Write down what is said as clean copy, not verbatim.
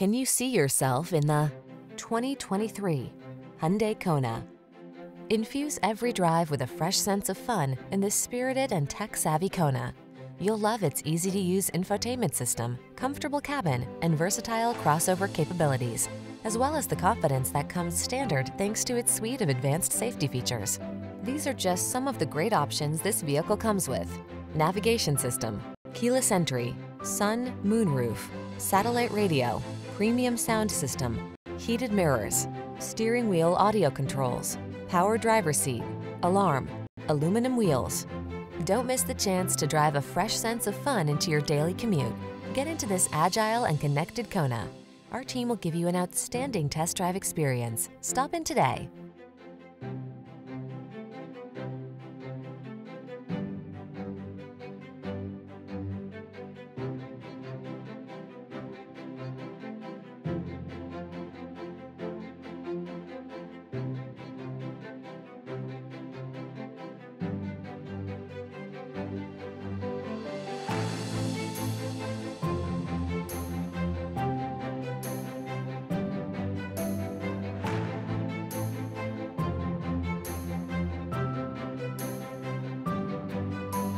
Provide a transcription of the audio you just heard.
Can you see yourself in the 2023 Hyundai Kona? Infuse every drive with a fresh sense of fun in this spirited and tech-savvy Kona. You'll love its easy-to-use infotainment system, comfortable cabin, and versatile crossover capabilities, as well as the confidence that comes standard thanks to its suite of advanced safety features. These are just some of the great options this vehicle comes with: navigation system, keyless entry, sun, moonroof, satellite radio, premium sound system, heated mirrors, steering wheel audio controls, power driver seat, alarm, aluminum wheels. Don't miss the chance to drive a fresh sense of fun into your daily commute. Get into this agile and connected Kona. Our team will give you an outstanding test drive experience. Stop in today.